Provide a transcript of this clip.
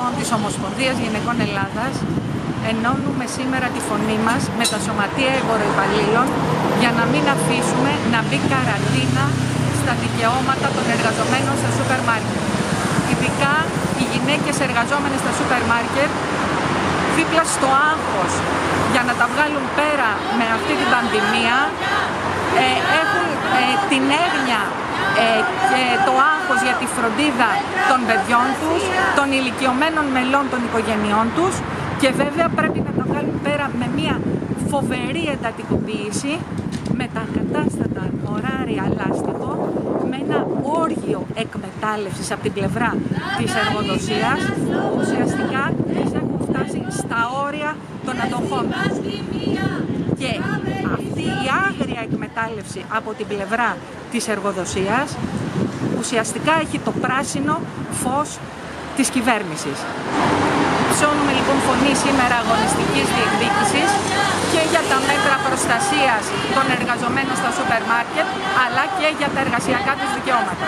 γυναικών της Ομοσπονδίας Γυναικών Ελλάδας ενώνουμε σήμερα τη φωνή μας με τα σωματεία εμποροϊπαλλήλων για να μην αφήσουμε να μπει καραντίνα στα δικαιώματα των εργαζομένων στα σούπερ μάρκετ. Ειδικά οι γυναίκες εργαζόμενες στα σούπερ μάρκετ, δίπλα στο άγχος για να τα βγάλουν πέρα με αυτή την πανδημία, έχουν την έγνοια και το άγχος για τη φροντίδα των παιδιών τους, των ηλικιωμένων μελών των οικογενειών τους, και βέβαια πρέπει να τα βγάλουν πέρα με μια φοβερή εντατικοποίηση, με τα ακατάστατα ωράρια λάστιχο, με ένα όργιο εκμετάλλευσης από την πλευρά της εργοδοσίας. Ουσιαστικά τις έχουν φτάσει στα όρια των αντοχών τους. Και αυτή η άγρια εκμετάλλευση από την πλευρά της εργοδοσίας ουσιαστικά έχει το πράσινο φως της κυβέρνησης. Ψώνουμε λοιπόν φωνή σήμερα αγωνιστικής διεκδίκησης και για τα μέτρα προστασίας των εργαζομένων στα σούπερ μάρκετ, αλλά και για τα εργασιακά τους δικαιώματα.